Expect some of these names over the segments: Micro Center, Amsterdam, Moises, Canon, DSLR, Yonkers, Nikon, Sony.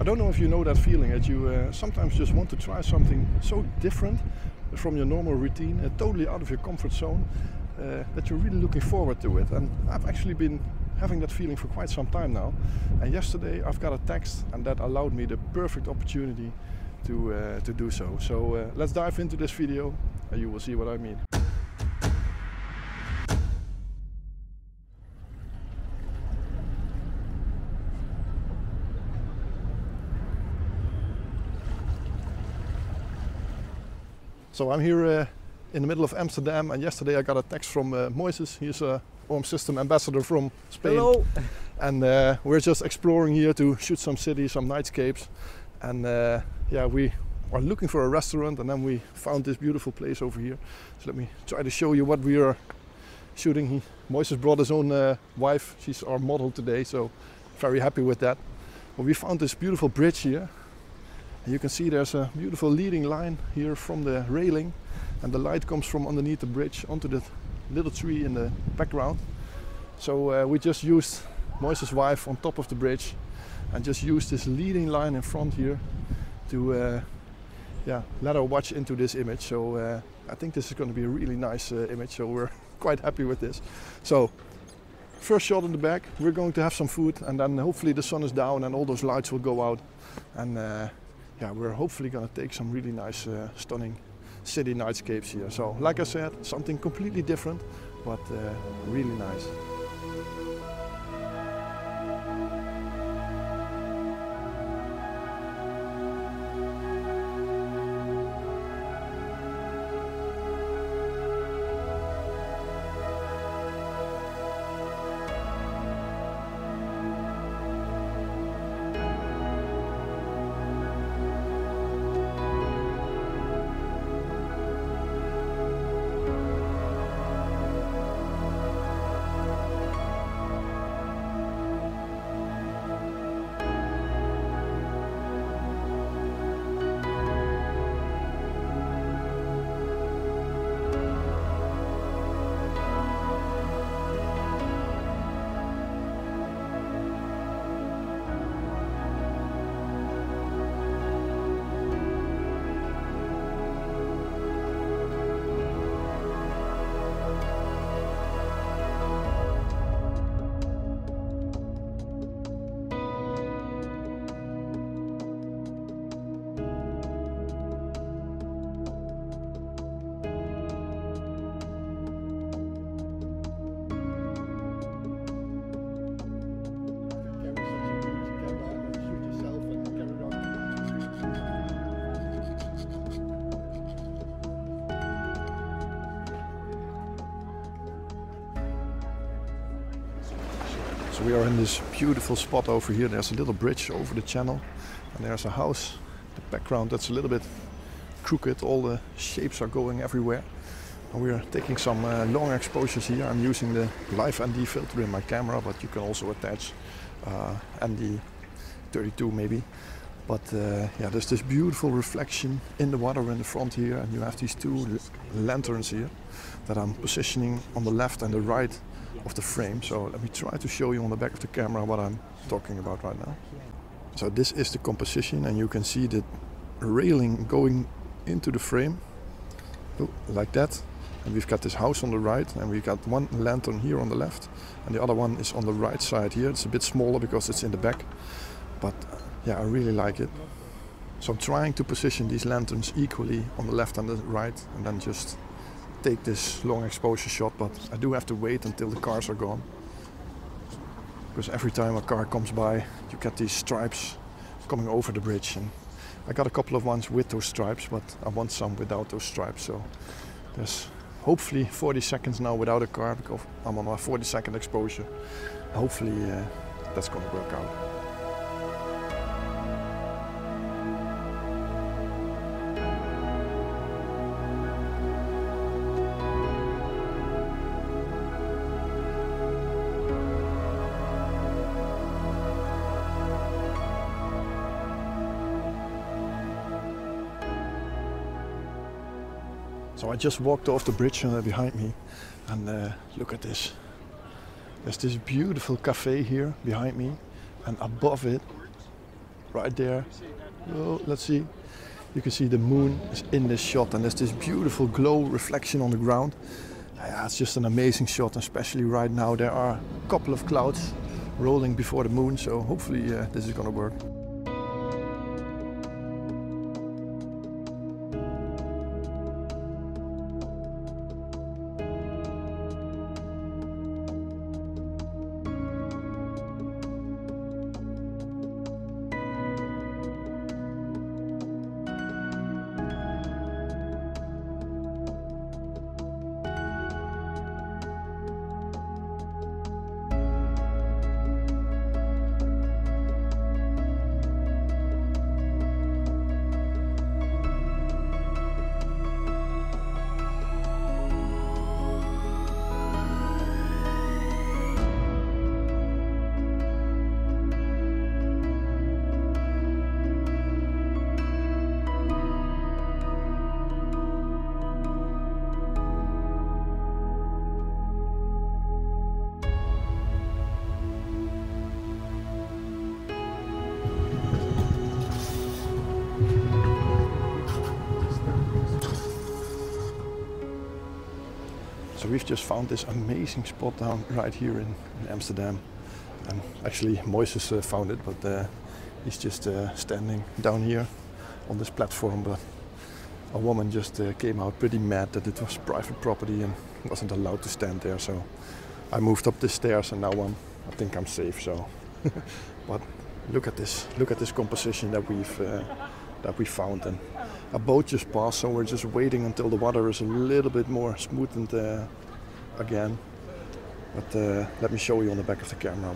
I don't know if you know that feeling that you sometimes just want to try something so different from your normal routine, totally out of your comfort zone, that you're really looking forward to it. And I've actually been having that feeling for quite some time now. And yesterday I've got a text, and that allowed me the perfect opportunity to do so. So let's dive into this video and you will see what I mean. So I'm here in the middle of Amsterdam, and yesterday I got a text from Moises. He's a Home System ambassador from Spain. Hello. And we're just exploring here to shoot some cities, some nightscapes. And yeah, we are looking for a restaurant, and then we found this beautiful place over here. So let me try to show you what we are shooting. Moises brought his own wife. She's our model today, so very happy with that. But we found this beautiful bridge here. You can see there's a beautiful leading line here from the railing, and the light comes from underneath the bridge onto the little tree in the background. So we just used Moises' wife on top of the bridge and just used this leading line in front here to yeah, let her watch into this image. So I think this is going to be a really nice image, so we're quite happy with this. So first shot in the back, we're going to have some food, and then hopefully the sun is down and all those lights will go out, and yeah, we're hopefully going to take some really nice, stunning city nightscapes here. So, like I said, something completely different, but really nice. So we are in this beautiful spot over here. There's a little bridge over the channel, and there's a house. The background that's a little bit crooked. All the shapes are going everywhere. And we are taking some long exposures here. I'm using the Live ND filter in my camera, but you can also attach ND 32 maybe. But yeah, there's this beautiful reflection in the water in the front here, and you have these two lanterns here that I'm positioning on the left and the right of the frame. So let me try to show you on the back of the camera what I'm talking about right now. So this is the composition, and you can see the railing going into the frame like that, and we've got this house on the right, and we've got one lantern here on the left, and the other one is on the right side here. It's a bit smaller because it's in the back, but yeah, I really like it. So I'm trying to position these lanterns equally on the left and the right, and then just take this long exposure shot, but I do have to wait until the cars are gone, because every time a car comes by you get these stripes coming over the bridge, and I got a couple of ones with those stripes, but I want some without those stripes. So there's hopefully 40 seconds now without a car, because I'm on my 40-second exposure. Hopefully that's going to work out. So I just walked off the bridge behind me, and look at this. There's this beautiful cafe here behind me, and above it right there. Oh, let's see. You can see the moon is in this shot, and there's this beautiful glow reflection on the ground. Yeah, it's just an amazing shot, especially right now. There are a couple of clouds rolling before the moon, so hopefully this is gonna work. So we've just found this amazing spot down right here in Amsterdam. And actually Moises found it, but he's just standing down here on this platform. But a woman just came out pretty mad that it was private property and wasn't allowed to stand there. So I moved up the stairs, and now I think I'm safe. So, but look at this composition that we found. And a boat just passed, so we're just waiting until the water is a little bit more smoothened again. But let me show you on the back of the camera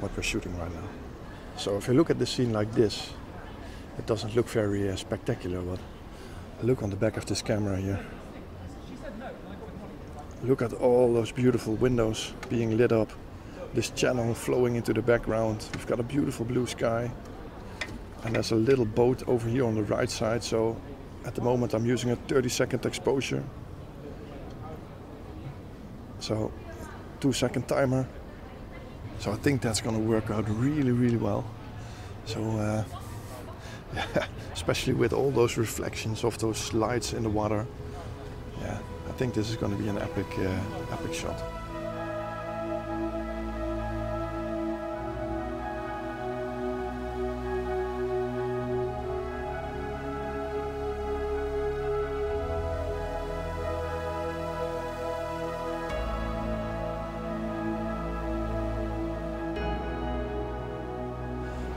what we're shooting right now. So if you look at the scene like this, it doesn't look very spectacular, but look on the back of this camera here. Look at all those beautiful windows being lit up. This channel flowing into the background. We've got a beautiful blue sky. And there's a little boat over here on the right side, so at the moment I'm using a 30-second exposure. So 2-second timer. So I think that's gonna work out really, really well. So yeah, especially with all those reflections of those lights in the water. Yeah, I think this is gonna be an epic shot.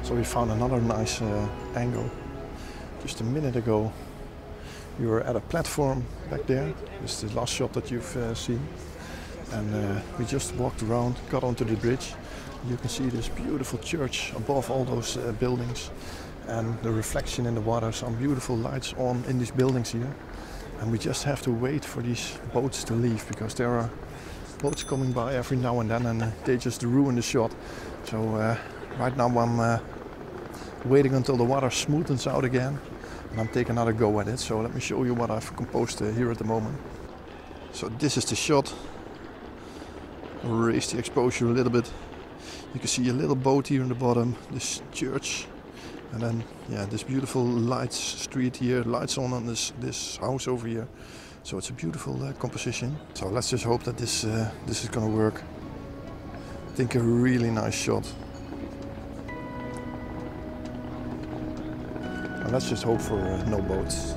So we found another nice angle. Just a minute ago, we were at a platform back there. This is the last shot that you've seen. And we just walked around, got onto the bridge. You can see this beautiful church above all those buildings. And the reflection in the water, some beautiful lights on in these buildings here. And we just have to wait for these boats to leave, because there are boats coming by every now and then, and they just ruin the shot. So right now I'm waiting until the water smoothens out again, and I'm taking another go at it. So let me show you what I've composed here at the moment. So this is the shot. Raise the exposure a little bit. You can see a little boat here in the bottom, this church, and then yeah, this beautiful lights street here, lights on this house over here. So it's a beautiful composition. So let's just hope that this is gonna work. I think a really nice shot. Let's just hope for no boats.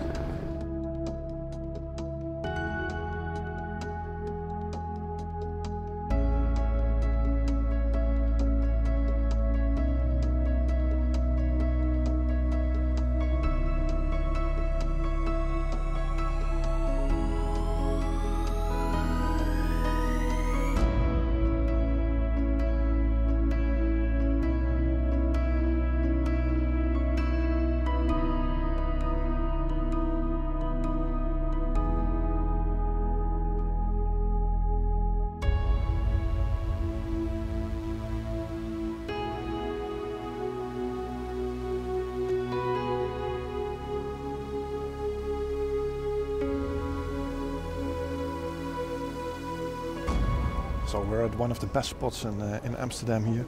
So we're at one of the best spots in Amsterdam here.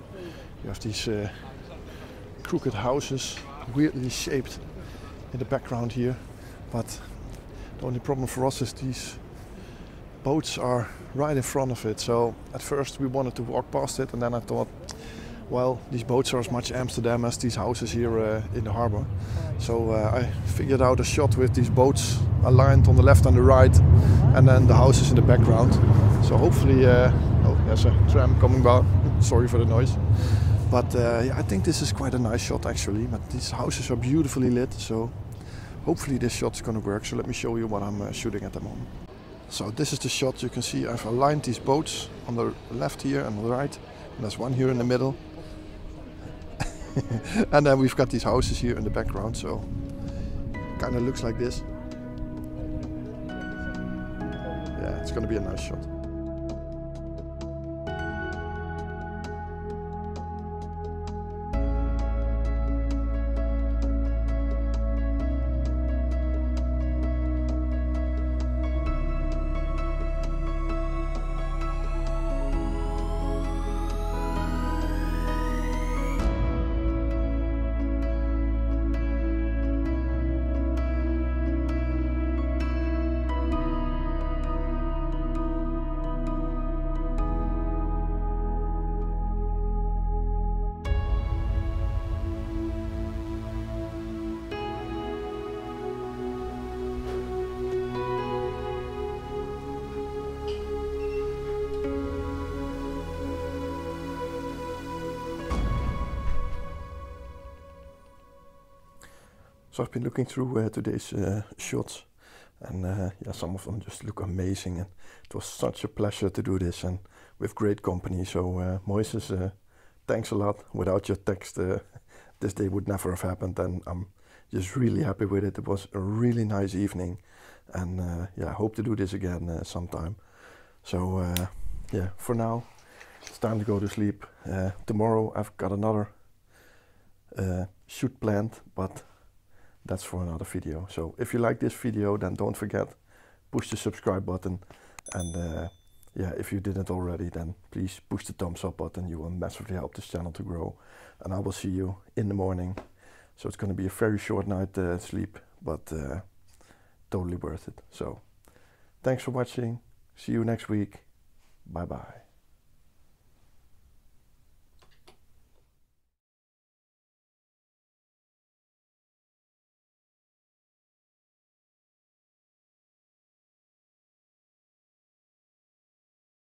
You have these crooked houses, weirdly shaped in the background here. But the only problem for us is these boats are right in front of it. So at first we wanted to walk past it, and then I thought, well, these boats are as much Amsterdam as these houses here in the harbor. So I figured out a shot with these boats aligned on the left and the right, and then the houses in the background. So hopefully, oh, there's a tram coming by. Sorry for the noise. But yeah, I think this is quite a nice shot actually. But these houses are beautifully lit, so hopefully this shot's gonna work. So let me show you what I'm shooting at the moment. So this is the shot. You can see I've aligned these boats on the left here and on the right. And there's one here in the middle. And then we've got these houses here in the background, so it kind of looks like this. Yeah, it's going to be a nice shot. So I've been looking through today's shots, and yeah, some of them just look amazing, and it was such a pleasure to do this and with great company. So Moises, thanks a lot. Without your text this day would never have happened, and I'm just really happy with it. It was a really nice evening, and yeah, I hope to do this again sometime. So yeah, for now it's time to go to sleep. Tomorrow I've got another shoot planned, but that's for another video. So if you like this video, then don't forget, push the subscribe button, and yeah, if you didn't already, then please push the thumbs up button. You will massively help this channel to grow, and I will see you in the morning. So it's going to be a very short night sleep, but totally worth it. So thanks for watching. See you next week. Bye bye.